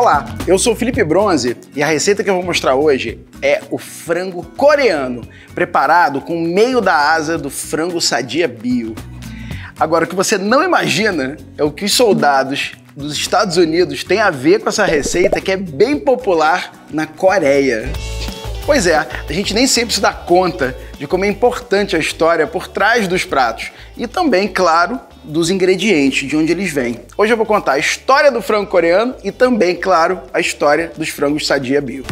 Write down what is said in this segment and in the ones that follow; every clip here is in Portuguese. Olá, eu sou o Felipe Bronze e a receita que eu vou mostrar hoje é o frango coreano, preparado com o meio da asa do frango Sadia Bio. Agora, o que você não imagina é o que os soldados dos Estados Unidos têm a ver com essa receita que é bem popular na Coreia. Pois é, a gente nem sempre se dá conta de como é importante a história por trás dos pratos e também, claro, dos ingredientes, de onde eles vêm. Hoje eu vou contar a história do frango coreano e também, claro, a história dos frangos Sadia Bio.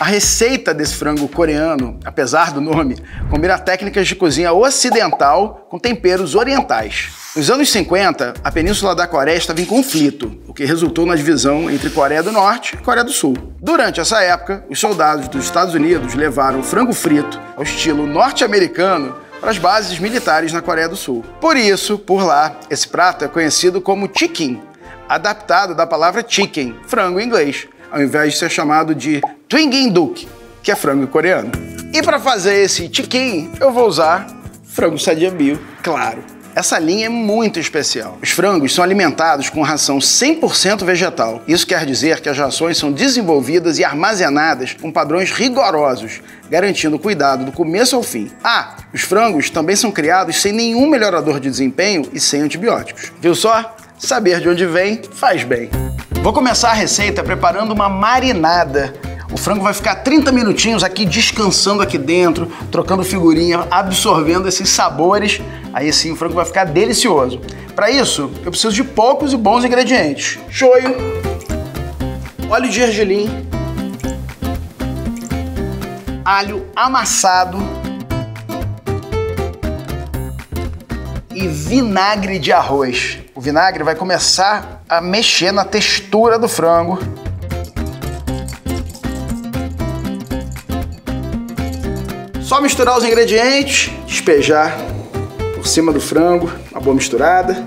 A receita desse frango coreano, apesar do nome, combina técnicas de cozinha ocidental com temperos orientais. Nos anos 50, a península da Coreia estava em conflito, o que resultou na divisão entre Coreia do Norte e Coreia do Sul. Durante essa época, os soldados dos Estados Unidos levaram o frango frito ao estilo norte-americano para as bases militares na Coreia do Sul. Por isso, por lá, esse prato é conhecido como chicken, adaptado da palavra chicken, frango em inglês, ao invés de ser chamado de twinginduk, que é frango coreano. E para fazer esse chicken, eu vou usar frango Sadia Bio, claro. Essa linha é muito especial. Os frangos são alimentados com ração 100% vegetal. Isso quer dizer que as rações são desenvolvidas e armazenadas com padrões rigorosos, garantindo cuidado do começo ao fim. Ah, os frangos também são criados sem nenhum melhorador de desempenho e sem antibióticos. Viu só? Saber de onde vem faz bem. Vou começar a receita preparando uma marinada. O frango vai ficar 30 minutinhos aqui descansando aqui dentro, trocando figurinha, absorvendo esses sabores. Aí sim o frango vai ficar delicioso. Para isso, eu preciso de poucos e bons ingredientes. Shoyu, óleo de gergelim, alho amassado e vinagre de arroz. O vinagre vai começar a mexer na textura do frango. Só misturar os ingredientes, despejar por cima do frango, uma boa misturada.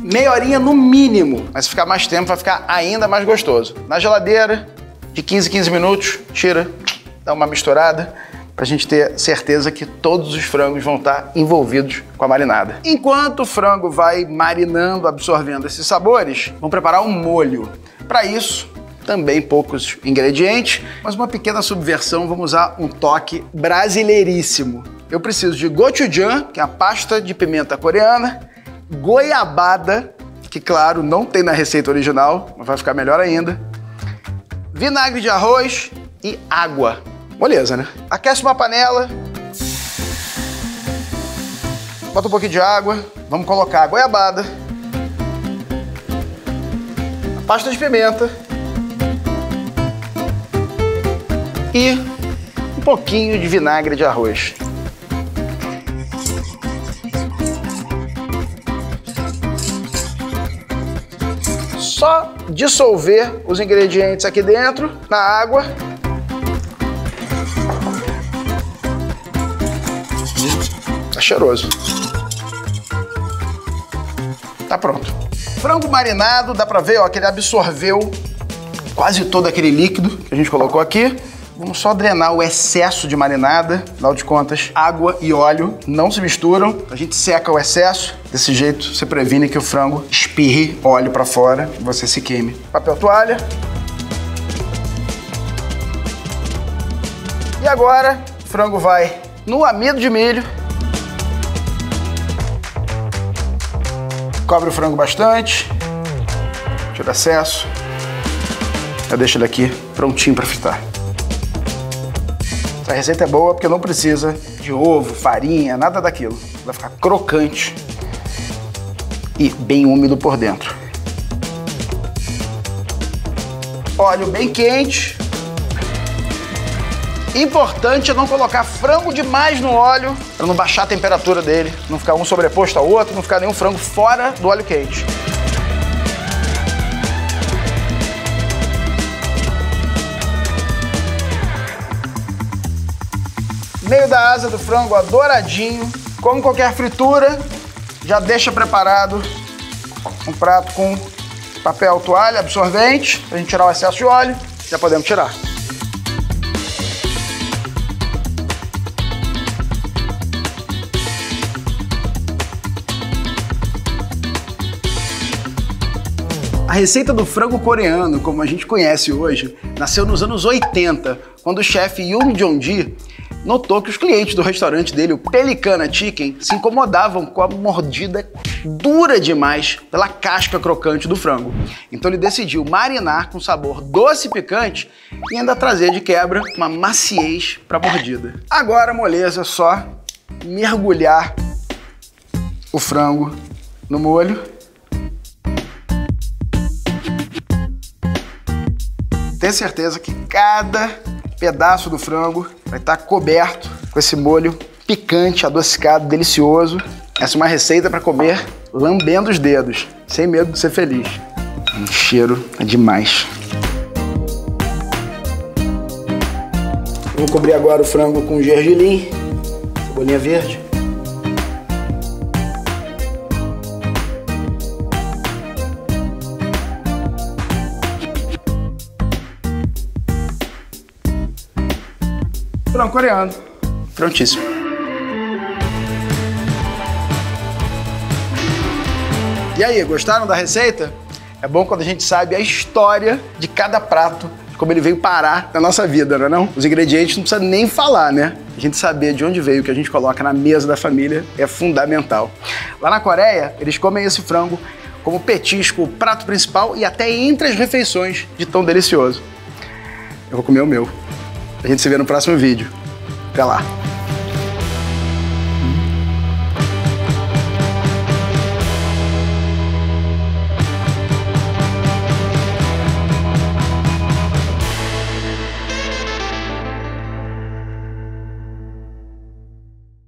Meia horinha no mínimo, mas se ficar mais tempo vai ficar ainda mais gostoso. Na geladeira, de 15 em 15 minutos, tira, dá uma misturada, pra gente ter certeza que todos os frangos vão estar envolvidos com a marinada. Enquanto o frango vai marinando, absorvendo esses sabores, vamos preparar um molho. Para isso, também poucos ingredientes, mas uma pequena subversão, vamos usar um toque brasileiríssimo. Eu preciso de gochujang, que é a pasta de pimenta coreana, goiabada, que claro, não tem na receita original, mas vai ficar melhor ainda, vinagre de arroz e água. Moleza, né? Aquece uma panela, bota um pouquinho de água, vamos colocar a goiabada, a pasta de pimenta, e um pouquinho de vinagre de arroz. Só dissolver os ingredientes aqui dentro, na água. Tá cheiroso. Tá pronto. Frango marinado, dá pra ver, ó, que ele absorveu quase todo aquele líquido que a gente colocou aqui. Vamos só drenar o excesso de marinada, afinal de contas, água e óleo não se misturam, a gente seca o excesso, desse jeito você previne que o frango espirre óleo para fora e você se queime. Papel toalha. E agora o frango vai no amido de milho, cobre o frango bastante, tira o excesso, eu deixo ele aqui prontinho para fritar. Essa receita é boa porque não precisa de ovo, farinha, nada daquilo. Vai ficar crocante e bem úmido por dentro. Óleo bem quente. Importante é não colocar frango demais no óleo para não baixar a temperatura dele, não ficar um sobreposto ao outro, não ficar nenhum frango fora do óleo quente. Meio da asa do frango, ó, douradinho. Como qualquer fritura, já deixa preparado um prato com papel toalha absorvente, pra gente tirar o excesso de óleo, já podemos tirar. A receita do frango coreano, como a gente conhece hoje, nasceu nos anos 80, quando o chefe Yun Jong-ji notou que os clientes do restaurante dele, o Pelicana Chicken, se incomodavam com a mordida dura demais pela casca crocante do frango. Então ele decidiu marinar com sabor doce e picante e ainda trazer de quebra uma maciez para a mordida. Agora a moleza é só mergulhar o frango no molho. Tenho certeza que cada pedaço do frango vai estar coberto com esse molho picante, adocicado, delicioso. Essa é uma receita para comer lambendo os dedos, sem medo de ser feliz. O cheiro é demais. Vou cobrir agora o frango com gergelim, cebolinha verde. Frango coreano. Prontíssimo. E aí, gostaram da receita? É bom quando a gente sabe a história de cada prato, de como ele veio parar na nossa vida, não é não? Os ingredientes não precisa nem falar, né? A gente saber de onde veio, o que a gente coloca na mesa da família é fundamental. Lá na Coreia, eles comem esse frango como petisco, o prato principal e até entre as refeições, de tão delicioso. Eu vou comer o meu. A gente se vê no próximo vídeo. Até lá!